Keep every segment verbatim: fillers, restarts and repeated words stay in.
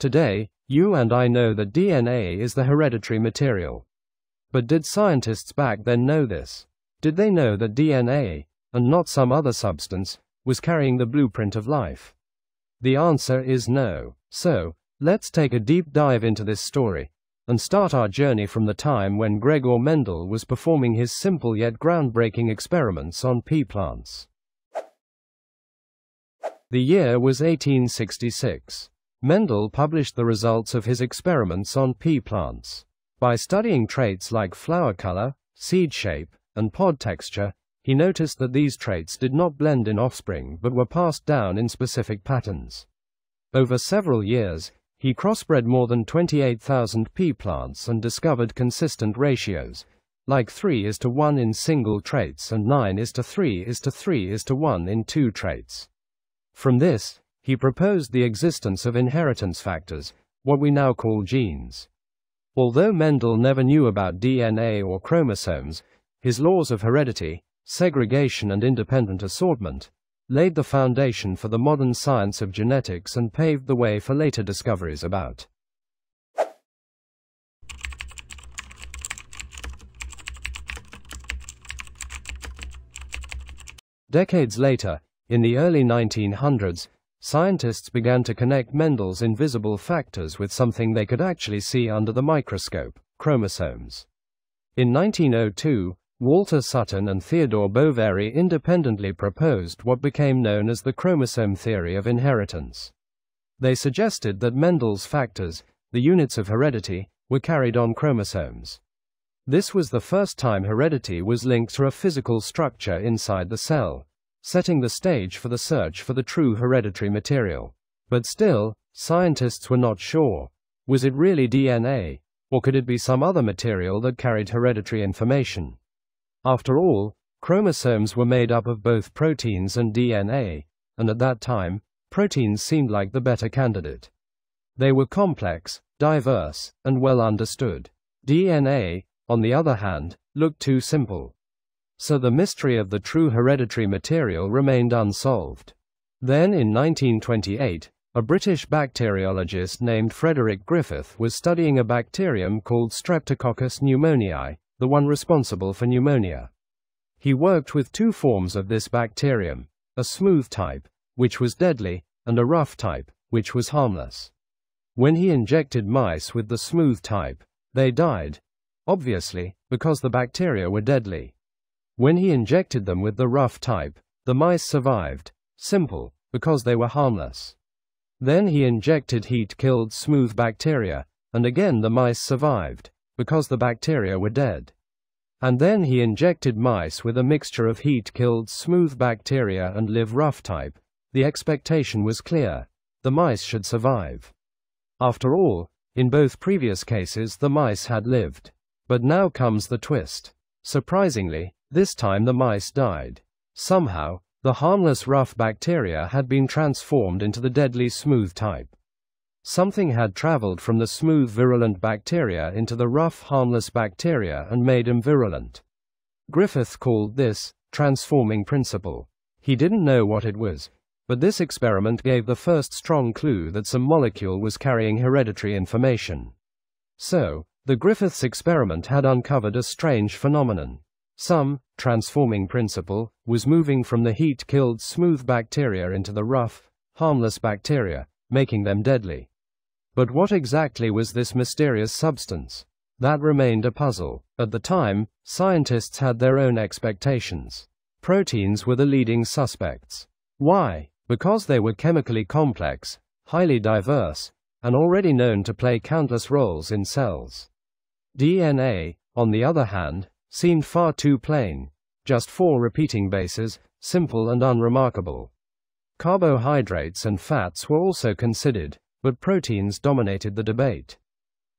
Today, you and I know that D N A is the hereditary material. But did scientists back then know this? Did they know that D N A, and not some other substance, was carrying the blueprint of life? The answer is no. So, let's take a deep dive into this story, and start our journey from the time when Gregor Mendel was performing his simple yet groundbreaking experiments on pea plants. The year was eighteen sixty-six. Mendel published the results of his experiments on pea plants. By studying traits like flower color, seed shape, and pod texture, he noticed that these traits did not blend in offspring but were passed down in specific patterns. Over several years, he crossbred more than twenty-eight thousand pea plants and discovered consistent ratios, like three is to one in single traits and nine is to three is to three is to one in two traits. From this, he proposed the existence of inheritance factors, what we now call genes. Although Mendel never knew about D N A or chromosomes, his laws of heredity, segregation and independent assortment, laid the foundation for the modern science of genetics and paved the way for later discoveries about decades later, in the early nineteen hundreds, scientists began to connect Mendel's invisible factors with something they could actually see under the microscope, chromosomes. In nineteen oh two, Walter Sutton and Theodore Boveri independently proposed what became known as the chromosome theory of inheritance. They suggested that Mendel's factors, the units of heredity, were carried on chromosomes. This was the first time heredity was linked to a physical structure inside the cell, setting the stage for the search for the true hereditary material. But still, scientists were not sure. Was it really D N A, or could it be some other material that carried hereditary information? After all, chromosomes were made up of both proteins and D N A, and at that time, proteins seemed like the better candidate. They were complex, diverse, and well understood. D N A, on the other hand, looked too simple. So the mystery of the true hereditary material remained unsolved. Then in nineteen twenty-eight, a British bacteriologist named Frederick Griffith was studying a bacterium called Streptococcus pneumoniae, the one responsible for pneumonia. He worked with two forms of this bacterium, a smooth type, which was deadly, and a rough type, which was harmless. When he injected mice with the smooth type, they died, obviously, because the bacteria were deadly. When he injected them with the rough type, the mice survived, simple, because they were harmless. Then he injected heat-killed smooth bacteria, and again the mice survived, because the bacteria were dead. And then he injected mice with a mixture of heat-killed smooth bacteria and live rough type. The expectation was clear. The mice should survive. After all, in both previous cases the mice had lived. But now comes the twist. Surprisingly, this time the mice died. Somehow, the harmless rough bacteria had been transformed into the deadly smooth type. Something had traveled from the smooth virulent bacteria into the rough harmless bacteria and made them virulent. Griffith called this transforming principle. He didn't know what it was, but this experiment gave the first strong clue that some molecule was carrying hereditary information. So, the Griffiths experiment had uncovered a strange phenomenon. Some transforming principle was moving from the heat-killed smooth bacteria into the rough, harmless bacteria, making them deadly. But what exactly was this mysterious substance? That remained a puzzle. At the time, scientists had their own expectations. Proteins were the leading suspects. Why? Because they were chemically complex, highly diverse, and already known to play countless roles in cells. D N A, on the other hand, seemed far too plain, just four repeating bases, simple and unremarkable. Carbohydrates and fats were also considered, but proteins dominated the debate.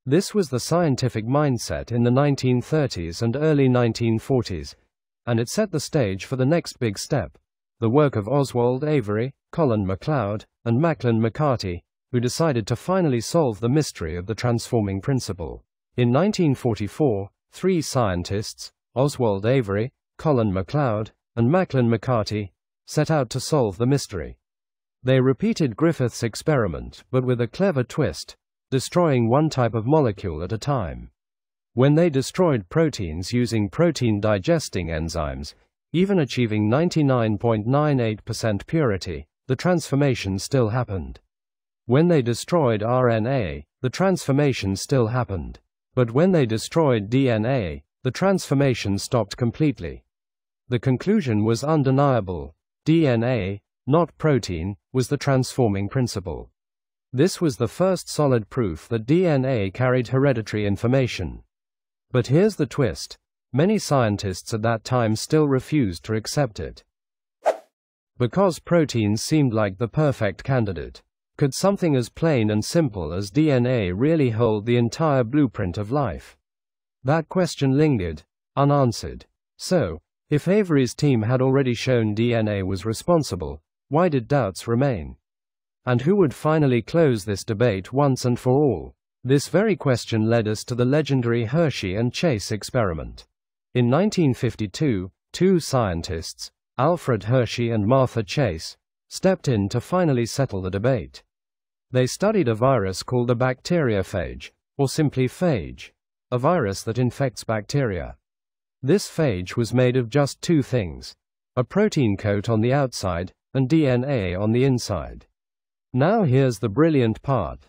This was the scientific mindset in the nineteen thirties and early nineteen forties, and it set the stage for the next big step, the work of Oswald Avery, Colin MacLeod, and Maclyn McCarty, who decided to finally solve the mystery of the transforming principle. In nineteen forty-four, three scientists, Oswald Avery, Colin MacLeod, and Maclyn McCarty, set out to solve the mystery. They repeated Griffith's experiment, but with a clever twist, destroying one type of molecule at a time. When they destroyed proteins using protein-digesting enzymes, even achieving ninety-nine point nine eight percent purity, the transformation still happened. When they destroyed R N A, the transformation still happened. But when they destroyed D N A, the transformation stopped completely. The conclusion was undeniable: D N A, not protein, was the transforming principle. This was the first solid proof that D N A carried hereditary information. But here's the twist: many scientists at that time still refused to accept it. Because proteins seemed like the perfect candidate, could something as plain and simple as D N A really hold the entire blueprint of life? That question lingered, unanswered. So, if Avery's team had already shown D N A was responsible, why did doubts remain? And who would finally close this debate once and for all? This very question led us to the legendary Hershey and Chase experiment. In nineteen fifty-two, two scientists, Alfred Hershey and Martha Chase, stepped in to finally settle the debate. They studied a virus called the bacteriophage, or simply phage, a virus that infects bacteria. This phage was made of just two things: a protein coat on the outside, and D N A on the inside. Now here's the brilliant part.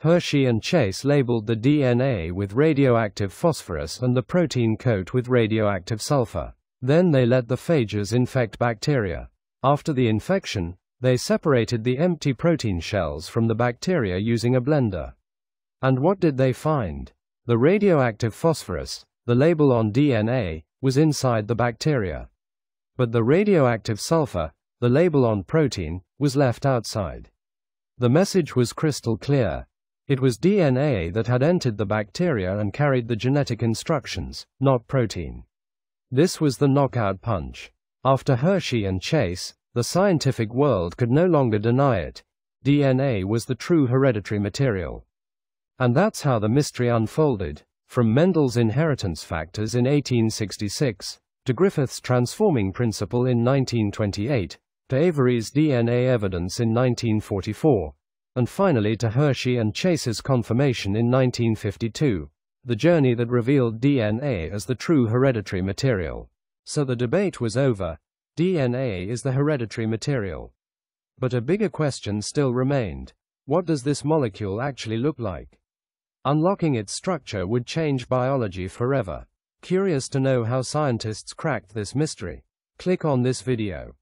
Hershey and Chase labeled the D N A with radioactive phosphorus and the protein coat with radioactive sulfur. Then they let the phages infect bacteria. After the infection, they separated the empty protein shells from the bacteria using a blender. And what did they find? The radioactive phosphorus, the label on D N A, was inside the bacteria. But the radioactive sulfur, the label on protein, was left outside. The message was crystal clear. It was D N A that had entered the bacteria and carried the genetic instructions, not protein. This was the knockout punch. After Hershey and Chase, the scientific world could no longer deny it. D N A was the true hereditary material. And that's how the mystery unfolded, from Mendel's inheritance factors in eighteen sixty-six, to Griffith's transforming principle in nineteen twenty-eight, to Avery's D N A evidence in nineteen forty-four, and finally to Hershey and Chase's confirmation in nineteen fifty-two, the journey that revealed D N A as the true hereditary material. So the debate was over: D N A is the hereditary material. But a bigger question still remained: what does this molecule actually look like? Unlocking its structure would change biology forever. Curious to know how scientists cracked this mystery? Click on this video.